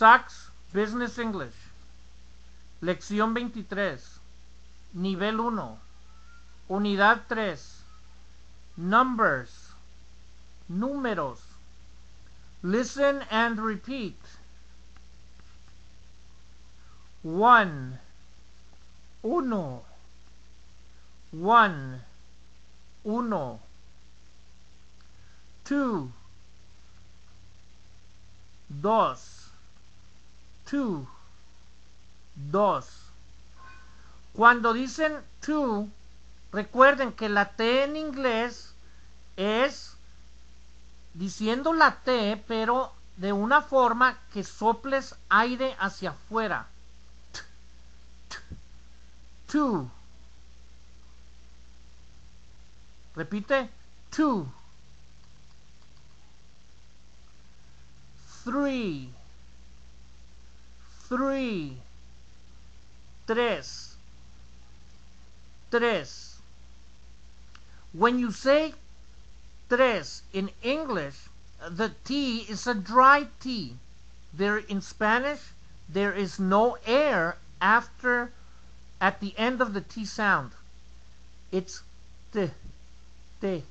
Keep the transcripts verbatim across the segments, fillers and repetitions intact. Isaac's Business English. Lección veintitrés. Nivel uno. Unidad tres. Numbers. Números. Listen and repeat. One. Uno. One. Uno. Two. Dos. Two. Dos. Cuando dicen two, recuerden que la T en inglés es diciendo la T, pero de una forma que soples aire hacia afuera. T, t, two. Repite. Two. Three. Three. Tres. Tres. When you say tres in English, the T is a dry T. There in Spanish, there is no air after, at the end of the T sound. It's T, T,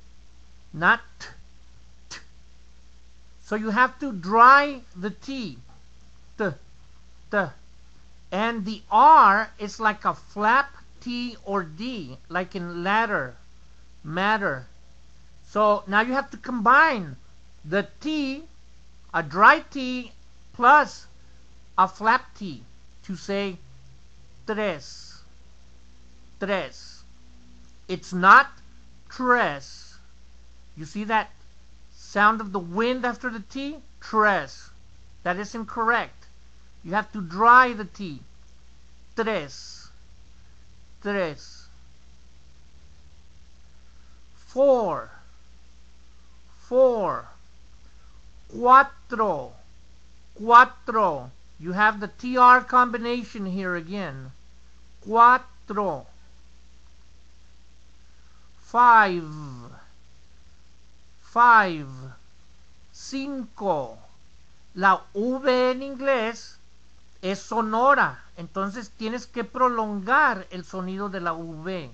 not T, T. So you have to dry the T, T, T. And the R is like a flap T or D, like in ladder, matter. So now you have to combine the T, a dry T, plus a flap T to say tres, tres. It's not tres. You see that sound of the wind after the T? Tres. That is incorrect. You have to dry the T. Tres. Tres. Four. Four. Cuatro. Cuatro. You have the T R combination here again. Cuatro. Five. Five. Cinco. La V en inglés es sonora, entonces tienes que prolongar el sonido de la V.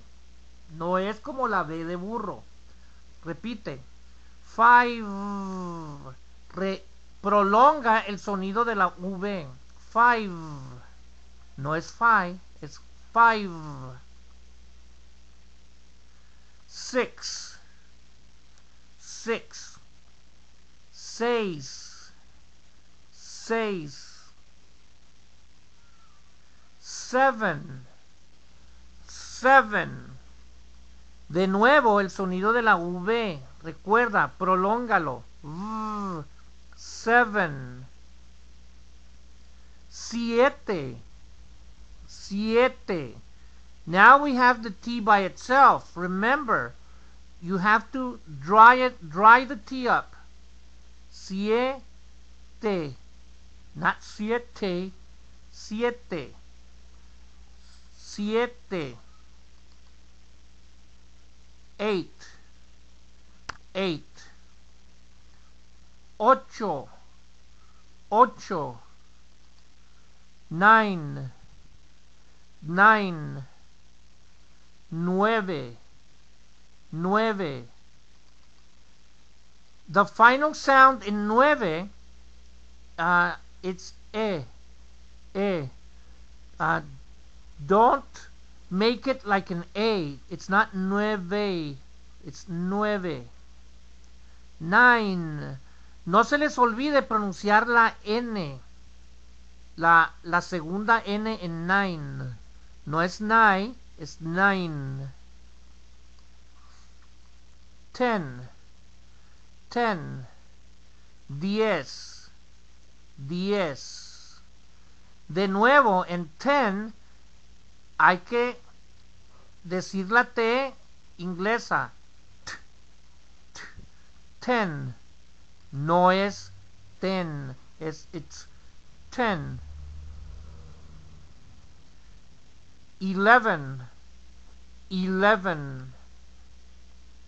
No es como la B de burro. Repite. Five. Re, prolonga el sonido de la V. Five. No es five, es five. Six. Six. Seis. Seis. Seven. Seven. De nuevo el sonido de la V. Recuerda, prolóngalo. V. Seven. Siete. Siete. Now we have the T by itself. Remember, you have to dry it, dry the T up. Siete. Not siete. Siete. Siete. Eight. Eight. Ocho. Ocho. Nine. Nine. Nueve. Nueve. The final sound in nueve, uh, it's E. E. Uh, Don't make it like an A. It's not nueve. It's nueve. Nine. No se les olvide pronunciar la N. La, la segunda N en nine. No es nine, es nine. Ten. Ten. Diez. Diez. De nuevo, en ten hay que decir la T inglesa. T, t, ten. No es ten. Es it's ten. Eleven. Eleven.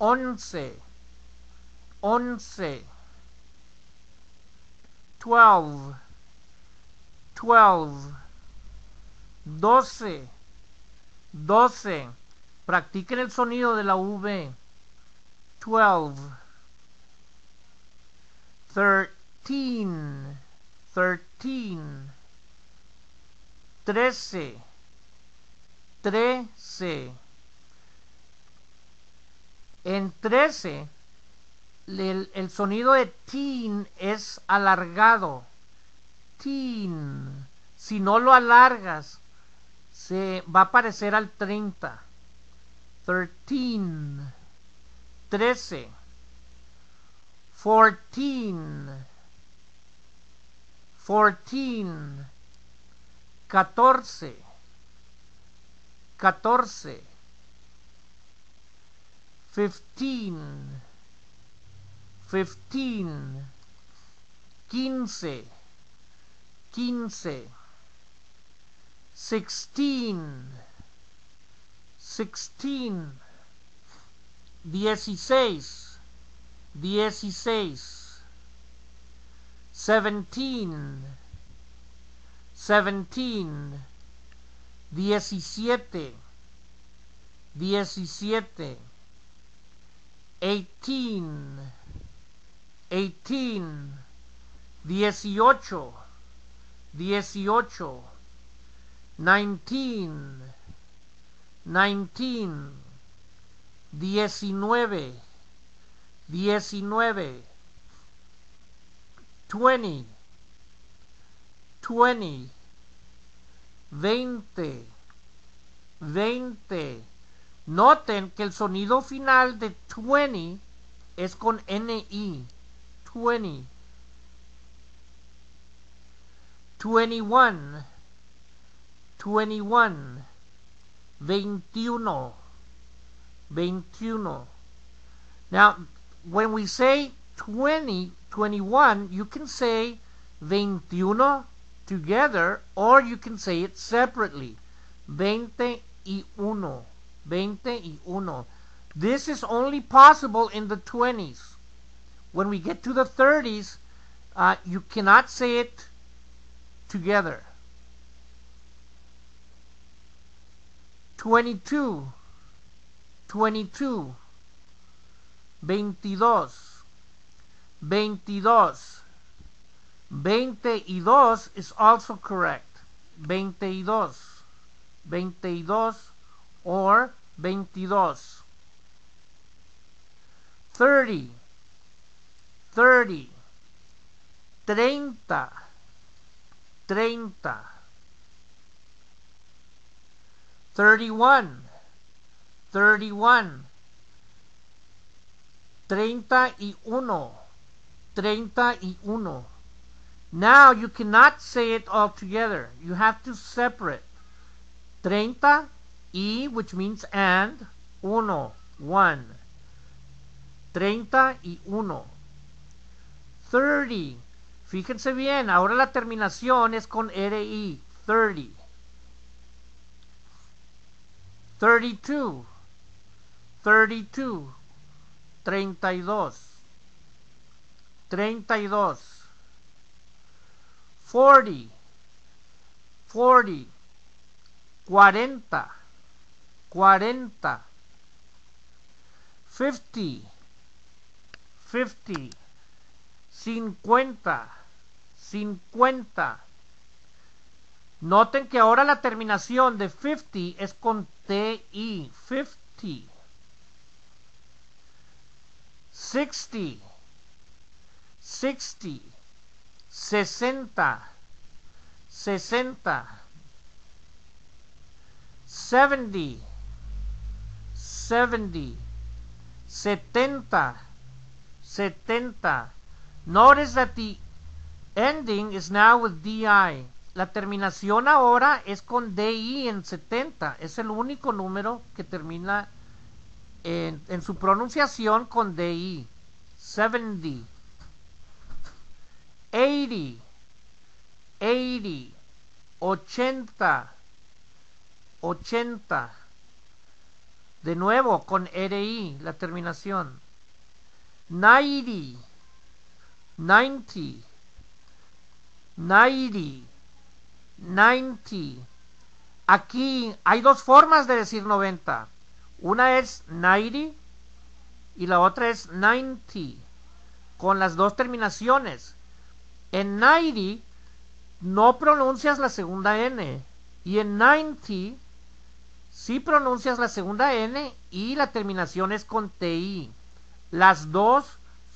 Once. Once. Twelve. twelve, doce, doce, practiquen el sonido de la V, twelve, thirteen, thirteen, trece, trece, en trece, el, el sonido de teen es alargado, teen, si no lo alargas, se va a parecer al treinta, thirteen, trece, fourteen, fourteen, catorce, catorce, fifteen, fifteen, quince, quince, sixteen, sixteen, dieciséis, dieciséis, seventeen, seventeen, diecisiete, diecisiete, eighteen, eighteen, dieciocho, dieciocho, nineteen, nineteen, diecinueve, diecinueve, twenty, twenty, veinte, veinte. Noten que el sonido final de veinte es con ni, veinte, veintiuno, veintiuno, veintiuno, veintiuno. Now, when we say twenty, twenty-one, you can say veintiuno together, or you can say it separately. Veintiuno, veintiuno. This is only possible in the twenties. When we get to the thirties, uh, you cannot say it together. Twenty-two, twenty-two, veintidós, veintidós, veintidós is also correct. Veintidós, veintidós, or veintidós. Thirty, thirty, treinta, treinta, thirty-one, thirty-one, treinta y uno, treinta y uno. Now you cannot say it all together. You have to separate. Treinta y, which means and, uno, one. Treinta y uno. Thirty. Fíjense bien, ahora la terminación es con R I. Thirty. Thirty-two, thirty-two, treinta y dos, treinta y dos, forty, forty, cuarenta, cuarenta, fifty, fifty, cincuenta, cincuenta. Noten que ahora la terminación de cincuenta es con T I, cincuenta. sesenta, sesenta, sesenta, sesenta, setenta, setenta, setenta, setenta. Notice that the ending is now with D I. La terminación ahora es con D I en setenta. Es el único número que termina en, en su pronunciación con D I. setenta. ochenta. ochenta. ochenta. ochenta. De nuevo con R I la terminación. noventa. noventa. noventa. noventa. Aquí hay dos formas de decir noventa. Una es noventa y la otra es noventa. Con las dos terminaciones. En noventa no pronuncias la segunda N. Y en noventa sí pronuncias la segunda N y la terminación es con T I. Las dos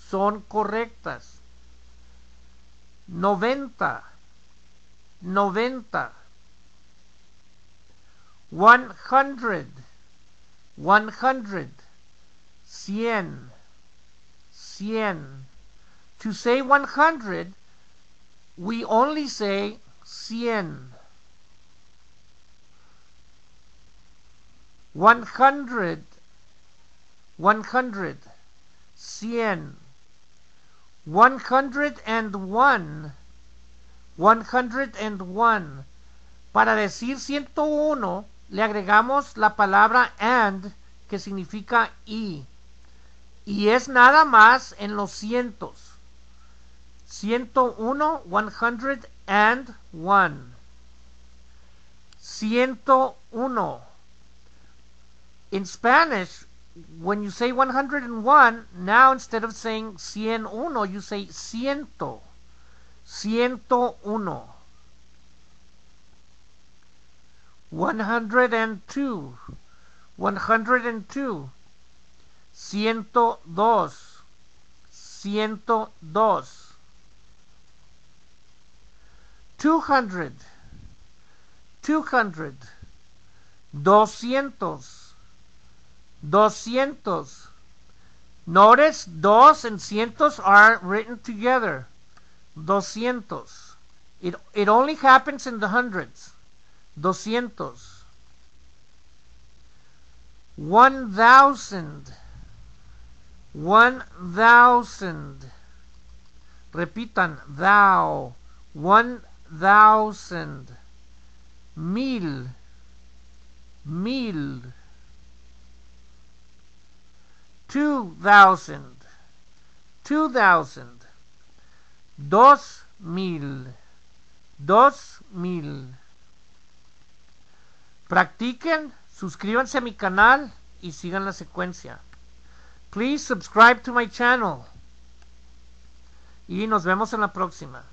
son correctas. noventa. noventa. one hundred. one hundred. cien. cien. To say one hundred, we only say cien. one hundred. one hundred. cien. one hundred one. one hundred one. Para decir ciento uno, le agregamos la palabra and, que significa y. Y es nada más en los cientos. ciento uno, one hundred one. ciento uno. In Spanish, when you say one hundred one, now instead of saying ciento uno, you say ciento. ciento uno. one hundred two. one hundred two. ciento dos. ciento dos. two hundred. two hundred. doscientos. doscientos. Notice dos and cientos are written together. Doscientos. It, it only happens in the hundreds. Doscientos. One thousand. One thousand. Repitan. Thou. One thousand. Mil. Mil. Two thousand, two thousand, dos mil, dos mil. Practiquen, suscríbanse a mi canal y sigan la secuencia. Please subscribe to my channel. Y nos vemos en la próxima.